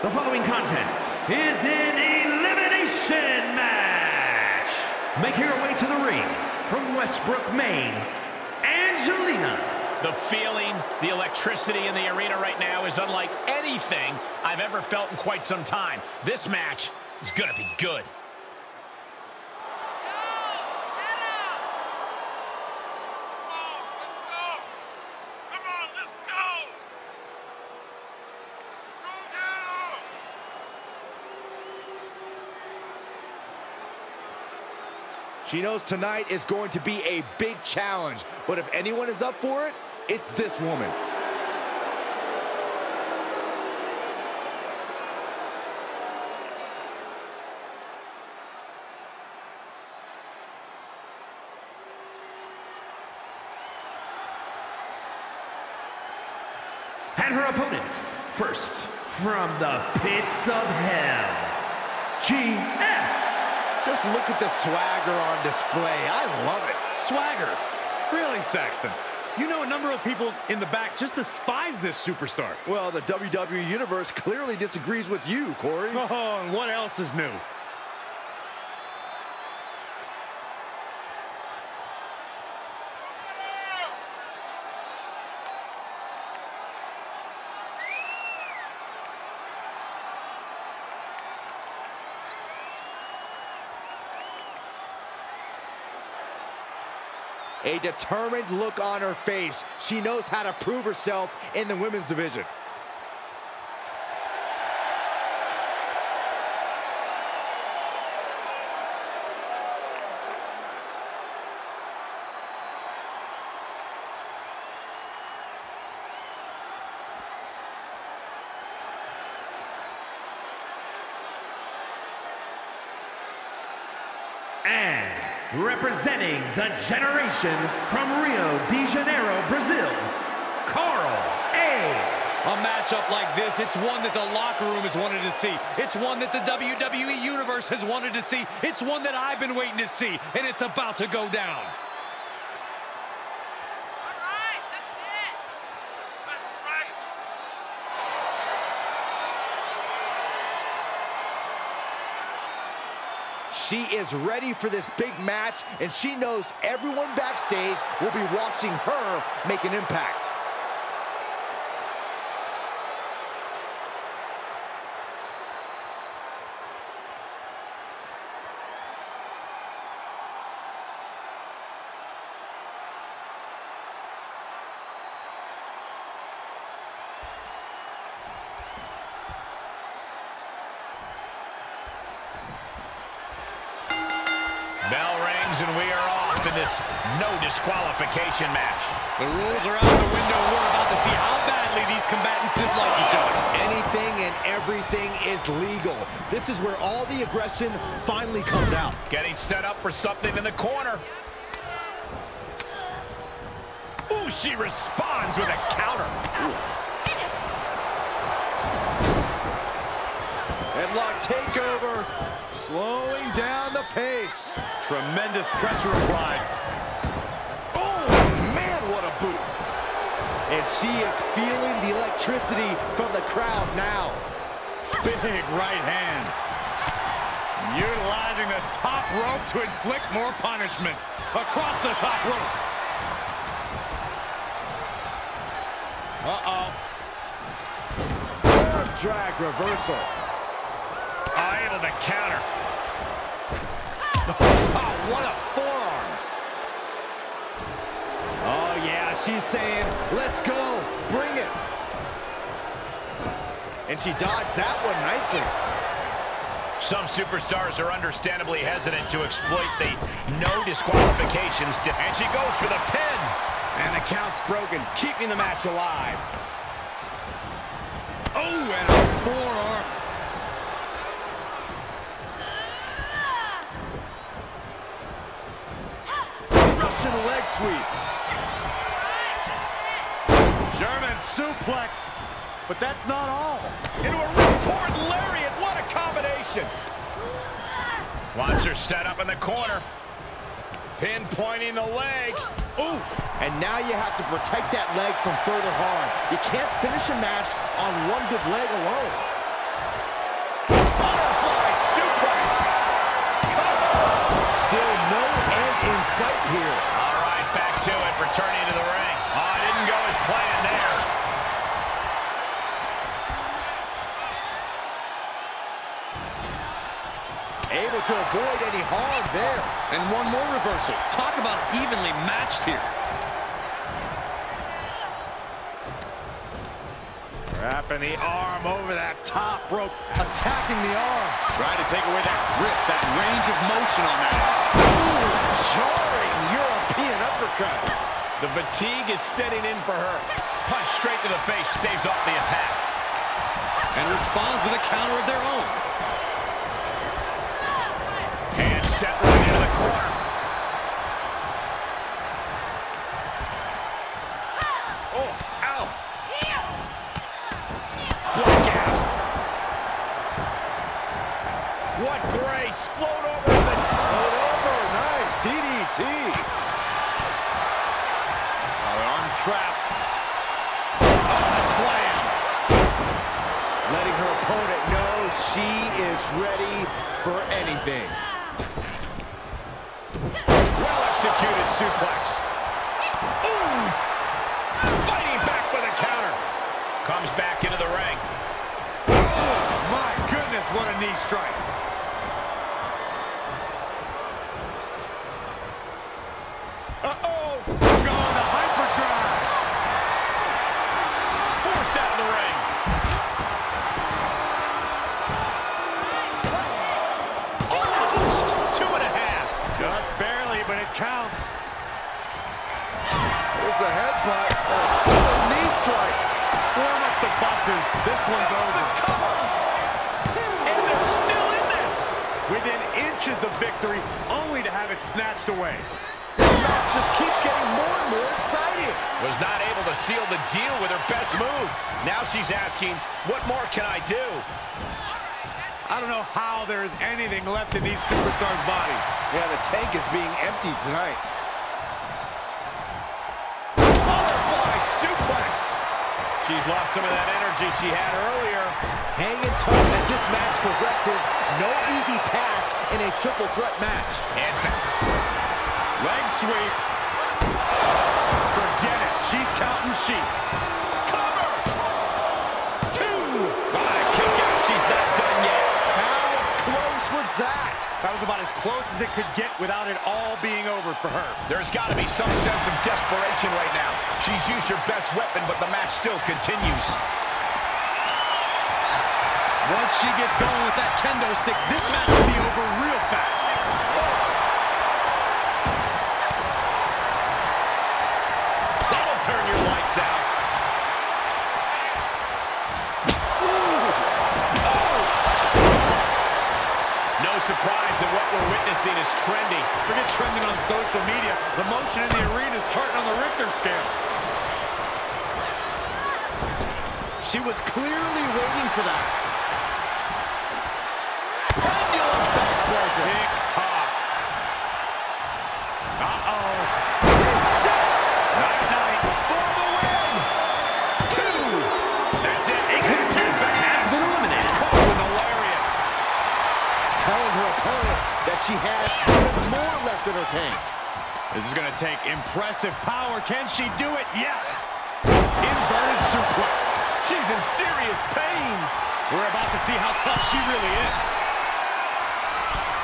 The following contest is an elimination match. Making her way to the ring from Westbrook, Maine, Angelina. The feeling, the electricity in the arena right now is unlike anything I've ever felt in quite some time. This match is gonna be good. She knows tonight is going to be a big challenge, but if anyone is up for it, it's this woman. And her opponents, first from the pits of hell, GF. Just look at the swagger on display. I love it. Swagger. Really, Saxton? You know, a number of people in the back just despise this superstar. Well, the WWE Universe clearly disagrees with you, Corey. Oh, and what else is new? A determined look on her face. She knows how to prove herself in the women's division. And representing the generation from Rio de Janeiro, Brazil, Carl A. A matchup like this, it's one that the locker room has wanted to see. It's one that the WWE Universe has wanted to see. It's one that I've been waiting to see, and it's about to go down. She is ready for this big match, and she knows everyone backstage will be watching her make an impact. Bell rings and we are off in this no disqualification match. The rules are out the window. We're about to see how badly these combatants dislike each other. Anything and everything is legal. This is where all the aggression finally comes out. Getting set up for something in the corner. Ooh, she responds with a counter. Oof. Headlock takeover, slowing down the pace. Tremendous pressure applied. Oh, man, what a boot. And she is feeling the electricity from the crowd now. Big right hand. Utilizing the top rope to inflict more punishment. Across the top rope. Uh-oh. Arm drag reversal. Able to counter. Oh, what a forearm. Oh, yeah, she's saying, let's go, bring it. And she dodged that one nicely. Some superstars are understandably hesitant to exploit the no disqualifications. And she goes for the pin. And the count's broken, keeping the match alive. Oh, and a forearm. Leg sweep. German suplex. But that's not all. Into a ripcord lariat. What a combination. Wants her set up in the corner. Pinpointing the leg. Ooh. And now you have to protect that leg from further harm. You can't finish a match on one good leg alone. And one more reversal. Talk about evenly matched here. Wrapping the arm over that top rope. Attacking the arm. Trying to take away that grip, that range of motion on that. Ooh, jarring European uppercut. The fatigue is setting in for her. Punch straight to the face, staves off the attack. And responds with a counter of their own. Hand set right into the corner. Oh, ow. Block out. What grace. Float over. Float over. Nice. DDT. Oh, the arm's trapped. Oh, the slam. Letting her opponent know she is ready for anything. Well-executed suplex. Ooh! Fighting back with a counter. Comes back into the ring. Oh, my goodness, what a knee strike. Uh-oh! Going to hyperdrive. Forced out of the ring. Almost 2.5. Just barely. But it counts. There's a headbutt. Oh, a knee strike. Warm up the buses. This one's over. The cover. And they're still in this. Within inches of victory, only to have it snatched away. This match just keeps getting more and more exciting. Was not able to seal the deal with her best move. Now she's asking, what more can I do? I don't know how there is anything left in these superstars' bodies. Yeah, the tank is being emptied tonight. Butterfly suplex. She's lost some of that energy she had earlier. Hanging tough as this match progresses. No easy task in a triple threat match. And back. Leg sweep. Forget it. She's counting sheep. Cover. 2. By kick out. She's not done yet. Was that? That was about as close as it could get without it all being over for her. There's got to be some sense of desperation right now. She's used her best weapon, but the match still continues. Once she gets going with that kendo stick, this match will be over real fast. That'll turn your lights out. Surprised that what we're witnessing is trending. Forget trending on social media. The motion in the arena is charting on the Richter scale. She was clearly waiting for that. Pendulum backbreaker. Tick-tock. Uh-oh. Deep 6. Night-night for the win. 2. That's it. Telling her opponent that she has more left in her tank. This is going to take impressive power. Can she do it? Yes. Inverted suplex. She's in serious pain. We're about to see how tough she really is.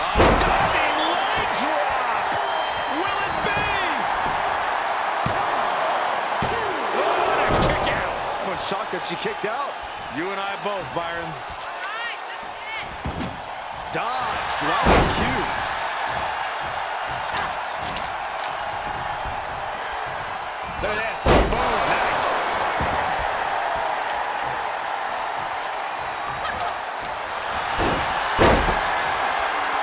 A diving leg drop. Will it be? Oh, what a kick out. I'm shocked that she kicked out. You and I both, Byron. Dodge, drop and cue. Look at this. Boom, nice.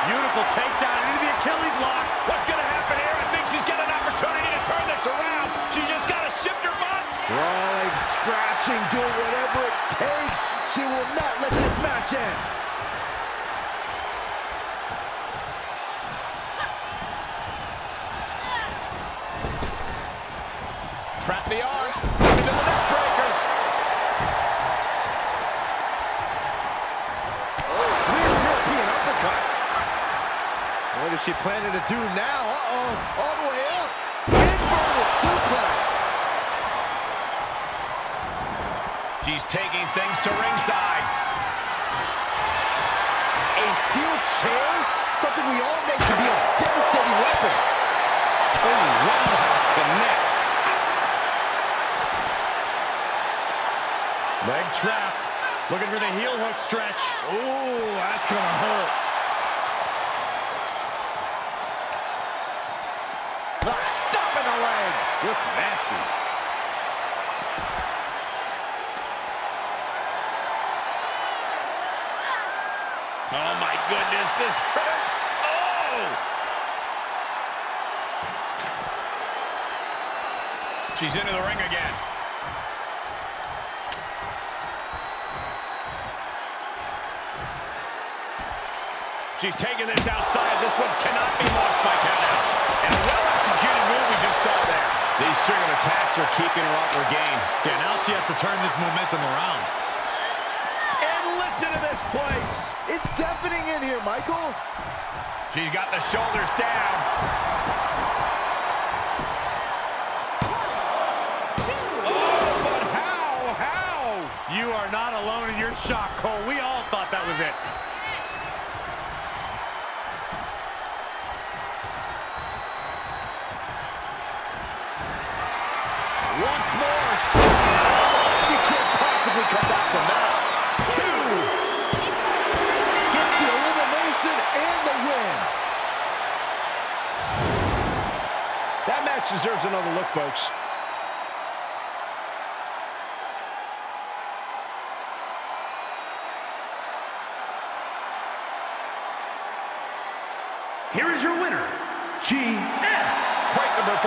Beautiful takedown into the Achilles lock. What's going to happen here? I think she's got an opportunity to turn this around. She just got to shift her butt. Rolling, scratching, doing whatever it takes. She will not let this match end. Trap the arm into the neck breaker. Oh, real European uppercut. What is she planning to do now? Uh-oh, all the way up. Inverted suplex. She's taking things to ringside. A a steel chair? Something we all think could be a devastating weapon. Oh, roundhouse connects. Leg trapped. Looking for the heel hook stretch. Ooh, that's going to hurt. The stop in the leg. Just nasty. Oh, my goodness, this hurts. Oh! She's into the ring again. She's taking this outside. This one cannot be lost by countout. And a well-executed move we just saw there. These string of attacks are keeping her off her game. Yeah, now she has to turn this momentum around. Listen to this place. It's deafening in here, Michael. She's got the shoulders down. Oh, but how? You are not alone in your shock, Cole. We all thought that was it. Once more. She can't possibly come back from that. Deserves another look, folks. Here is your winner, GF. Fight number 4.